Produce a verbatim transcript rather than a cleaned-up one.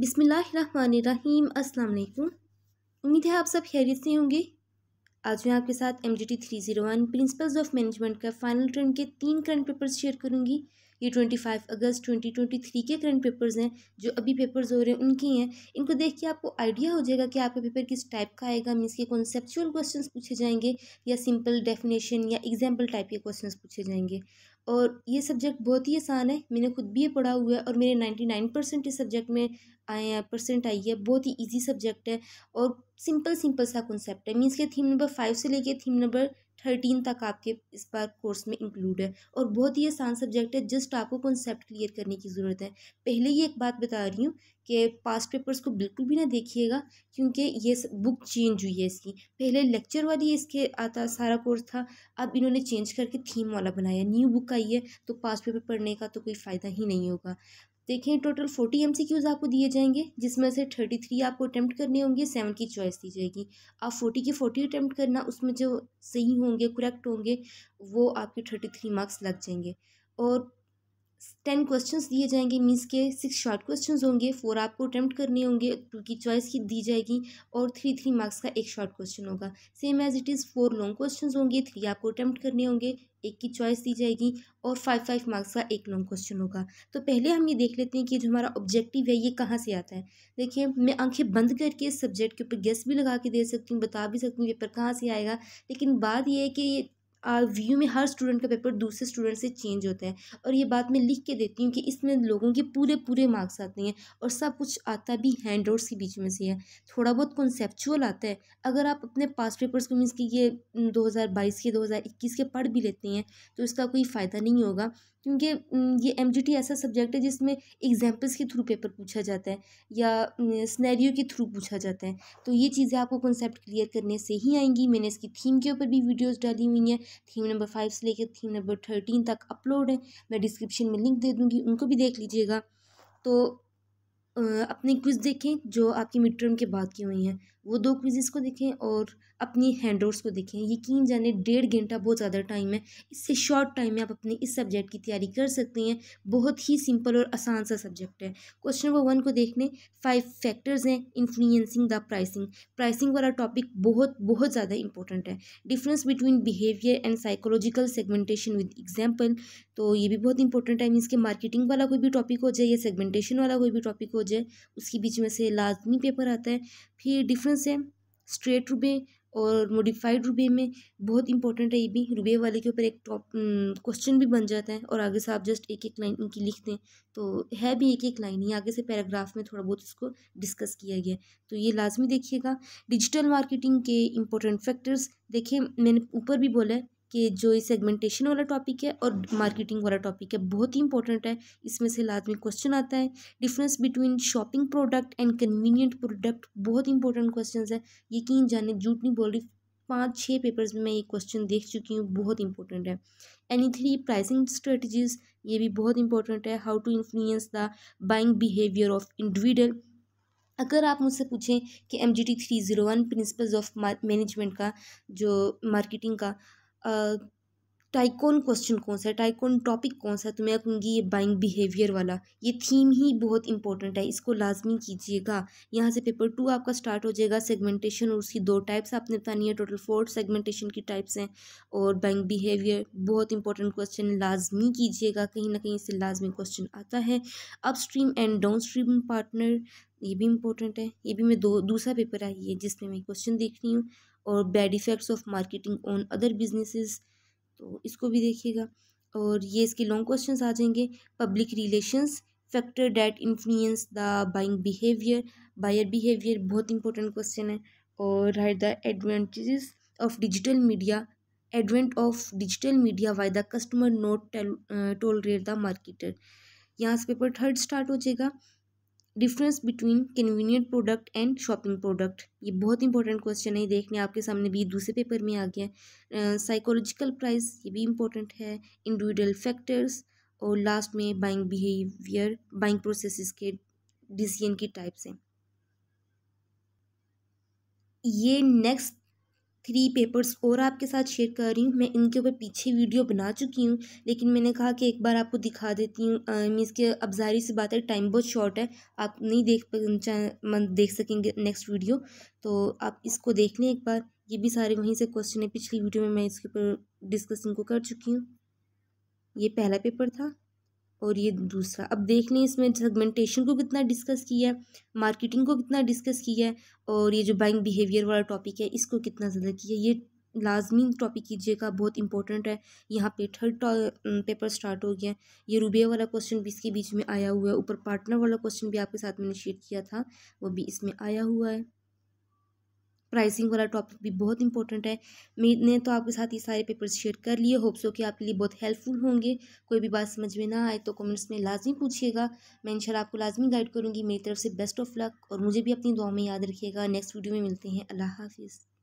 बिस्मिल्लाहिर्रहमानिर्रहीम अस्सलाम वालेकुम। उम्मीद है आप सब खैरियत से होंगे। आज मैं आपके साथ M G T three zero one principles of management का फाइनल टर्म के तीन करंट पेपर्स शेयर करूंगी। ये पच्चीस अगस्त दो हज़ार तेईस के करंट पेपर्स हैं जो अभी पेपर्स हो रहे हैं उनकी हैं। इनको देख के आपको आइडिया हो जाएगा कि आपका पेपर किस टाइप का आएगा। मीन्स के कॉन्सेप्चुअल क्वेश्चंस पूछे जाएंगे या सिंपल डेफिनेशन या एग्जाम्पल टाइप के क्वेश्चंस पूछे जाएंगे। और ये सब्जेक्ट बहुत ही आसान है, मैंने खुद भी ये पढ़ा हुआ है और मेरे नाइन्टी नाइन परसेंट इस सब्जेक्ट में आए हैं परसेंट आई है। बहुत ही इजी सब्जेक्ट है और सिंपल सिंपल सा कॉन्सेप्ट है। मीन्स के थीम नंबर फाइव से लेके थीम नंबर थर्टीन तक आपके इस बार कोर्स में इंक्लूड है और बहुत ही आसान सब्जेक्ट है। जस्ट आपको कॉन्सेप्ट क्लियर करने की ज़रूरत है। पहले ये एक बात बता रही हूँ कि पास्ट पेपर्स को बिल्कुल भी ना देखिएगा क्योंकि ये बुक चेंज हुई है इसकी। पहले लेक्चर वाली इसके आता सारा कोर्स था, अब इन्होंने चेंज करके थीम वाला बनाया। न्यू बुक आई है तो पास्ट पेपर पढ़ने का तो कोई फ़ायदा ही नहीं होगा। देखें, total forty M C Qs आपको दिए जाएंगे जिसमें से थर्टी थ्री आपको अटैम्प्ट करने होंगे, सेवन की चॉइस दी जाएगी। आप फोर्टी के फोर्टी अटैम्प्ट करना, उसमें जो सही होंगे करेक्ट होंगे वो आपके थर्टी थ्री मार्क्स लग जाएंगे। और टेन क्वेश्चंस दिए जाएंगे, मीन्स के सिक्स शॉर्ट क्वेश्चंस होंगे, फोर आपको अटैम्प्ट करने होंगे, टू की चॉइस की दी जाएगी और थ्री थ्री मार्क्स का एक शॉर्ट क्वेश्चन होगा। Same as it is four long questions होंगे, थ्री आपको अटैम्प्ट करने होंगे, एक की चॉइस दी जाएगी और फाइव फाइव मार्क्स का एक लॉन्ग क्वेश्चन होगा। तो पहले हम ये देख लेते हैं कि जो हमारा ऑब्जेक्टिव है ये कहाँ से आता है। देखिए, मैं आंखें बंद करके इस सब्जेक्ट के ऊपर गेस भी लगा के दे सकती हूँ, बता भी सकती हूँ पेपर कहाँ से आएगा, लेकिन बात यह है कि ये व्यू में हर स्टूडेंट का पेपर दूसरे स्टूडेंट से चेंज होता है। और ये बात मैं लिख के देती हूँ कि इसमें लोगों के पूरे पूरे मार्क्स आते हैं और सब कुछ आता भी हैंड आउट्स के बीच में से है। थोड़ा बहुत कॉन्सेप्चुअल आता है। अगर आप अपने पास्ट पेपर्स को मीन्स कि ये दो हज़ार बाईस के दो हज़ार इक्कीस के पढ़ भी लेते हैं तो इसका कोई फ़ायदा नहीं होगा क्योंकि ये एम जी टी ऐसा सब्जेक्ट है जिसमें एग्जाम्पल्स के थ्रू पेपर पूछा जाता है या स्नैरियो के थ्रू पूछा जाता है। तो ये चीज़ें आपको कॉन्सेप्ट क्लियर करने से ही आएंगी। मैंने इसकी थीम के ऊपर भी वीडियोस डाली हुई हैं, थीम नंबर फाइव से लेकर थीम नंबर थर्टीन तक अपलोड है। मैं डिस्क्रिप्शन में लिंक दे दूँगी, उनको भी देख लीजिएगा। तो अपने क्विज़ देखें जो आपकी मिड टर्म के बाद की हुई हैं, वो दो क्विज़ को देखें और अपनी हैंड आउट्स को देखें। यकीन जाने डेढ़ घंटा बहुत ज़्यादा टाइम है, इससे शॉर्ट टाइम में आप अपने इस सब्जेक्ट की तैयारी कर सकते हैं। बहुत ही सिंपल और आसान सा सब्जेक्ट है। क्वेश्चन नंबर वन को देख लें, फाइव फैक्टर्स हैं इन्फ्लुएंसिंग द प्राइसिंग। प्राइसिंग वाला टॉपिक बहुत बहुत ज़्यादा इंपॉर्टेंट है। Difference between behaviour and psychological segmentation with example, तो ये भी बहुत इंपॉर्टेंट है। मीन्स के मार्केटिंग वाला कोई भी टॉपिक हो जाए या सेगमेंटेशन वाला कोई भी टॉपिक हो जाए उसके बीच में से लाजमी पेपर आता है। फिर डिफरेंस है स्ट्रेट रुबे और मॉडिफाइड रुबे में, बहुत इंपॉर्टेंट है ये भी। रुबे वाले के ऊपर एक टॉप क्वेश्चन भी बन जाता है और आगे से आप जस्ट एक एक लाइन इनकी लिख दें तो है भी एक एक लाइन ही, आगे से पैराग्राफ में थोड़ा बहुत उसको डिस्कस किया गया, तो ये लाजमी देखिएगा। डिजिटल मार्केटिंग के इंपॉर्टेंट फैक्टर्स देखें, मैंने ऊपर भी बोला है कि जो ये सेगमेंटेशन वाला टॉपिक है और मार्केटिंग वाला टॉपिक है बहुत ही इंपॉर्टेंट है, इसमें से लाजमी क्वेश्चन आता है। Difference between shopping product and convenient product, बहुत इंपॉर्टेंट क्वेश्चंस है। यकीन जाने झूठ नहीं बोल रही, पाँच छः पेपर्स में मैं ये क्वेश्चन देख चुकी हूँ, बहुत इंपॉर्टेंट है। एनी थ्री प्राइसिंग स्ट्रेटजीज, ये भी बहुत इंपॉर्टेंट है। How to influence the buying behaviour of individual. अगर आप मुझसे पूछें कि M G T three zero one principles of management का जो मार्केटिंग का टाइकॉन क्वेश्चन कौन सा है, टाइकॉन टॉपिक कौन सा है, तो मैं कहूँगी ये बाइंग बिहेवियर वाला। ये थीम ही बहुत इंपॉर्टेंट है, इसको लाजमी कीजिएगा। यहाँ से पेपर टू आपका स्टार्ट हो जाएगा। सेगमेंटेशन और उसकी दो टाइप्स आपने बतानी है, टोटल फोर सेगमेंटेशन की टाइप्स हैं और बाइंग बिहेवियर बहुत इंपॉर्टेंट क्वेश्चन, लाजमी कीजिएगा। कहीं ना कहीं इससे लाजमी क्वेश्चन आता है। अपस्ट्रीम एंड डाउनस्ट्रीम पार्टनर, ये भी इंपॉर्टेंट है। ये भी मैं दो दूसरा पेपर आई है जिसमें मैं क्वेश्चन देख रही हूँ। और bad effects of marketing on other businesses, तो इसको भी देखिएगा। और ये इसके लॉन्ग क्वेश्चंस आ जाएंगे। Public relations factor that influence the buying behaviour, buyer behaviour बहुत इंपॉर्टेंट क्वेश्चन है। और right the advantages of digital media, advent of digital media why the customer not tolerate the marketer. यहाँ से paper third start हो जाएगा। Difference between convenient product and shopping product, ये बहुत important question है, देखने आपके सामने भी दूसरे पेपर में आ गया। साइकोलॉजिकल प्राइस, ये भी इंपॉर्टेंट है। इंडिविजुअल फैक्टर्स और लास्ट में बाइंग बिहेवियर, बाइंग प्रोसेसेस के डिसीजन की टाइप्स हैं। ये नेक्स्ट थ्री पेपर्स और आपके साथ शेयर कर रही हूँ। मैं इनके ऊपर पीछे वीडियो बना चुकी हूँ, लेकिन मैंने कहा कि एक बार आपको दिखा देती हूँ। मीन्स के अब जाहिर सी बात है टाइम बहुत शॉर्ट है, आप नहीं देख देख सकेंगे नेक्स्ट वीडियो, तो आप इसको देख लें एक बार। ये भी सारे वहीं से क्वेश्चन है, पिछली वीडियो में मैं इसके ऊपर डिस्कसिंग को कर चुकी हूँ। ये पहला पेपर था और ये दूसरा। अब देख लें इसमें सेगमेंटेशन को कितना डिस्कस किया है, मार्केटिंग को कितना डिस्कस किया है, और ये जो बाइंग बिहेवियर वाला टॉपिक है इसको कितना ज़्यादा किया। ये लाजमी टॉपिक कीजिएगा, बहुत इंपॉर्टेंट है। यहाँ पे थर्ड पेपर स्टार्ट हो गया है। ये रूबिया वाला क्वेश्चन भी इसके बीच में आया हुआ है, ऊपर पार्टनर वाला क्वेश्चन भी आपके साथ मैंने शेयर किया था, वो भी इसमें आया हुआ है। प्राइसिंग वाला टॉपिक भी बहुत इंपॉर्टेंट है। मैंने तो आपके साथ ये सारे पेपर्स शेयर कर लिए, होप्स हो कि आपके लिए बहुत हेल्पफुल होंगे। कोई भी बात समझ में ना आए तो कमेंट्स में लाजमी पूछिएगा, मैं इंशाल्लाह आपको लाजमी गाइड करूँगी। मेरी तरफ से बेस्ट ऑफ लक, और मुझे भी अपनी दुआ में याद रखिएगा। नेक्स्ट वीडियो में मिलते हैं, अल्लाह हाफिज़।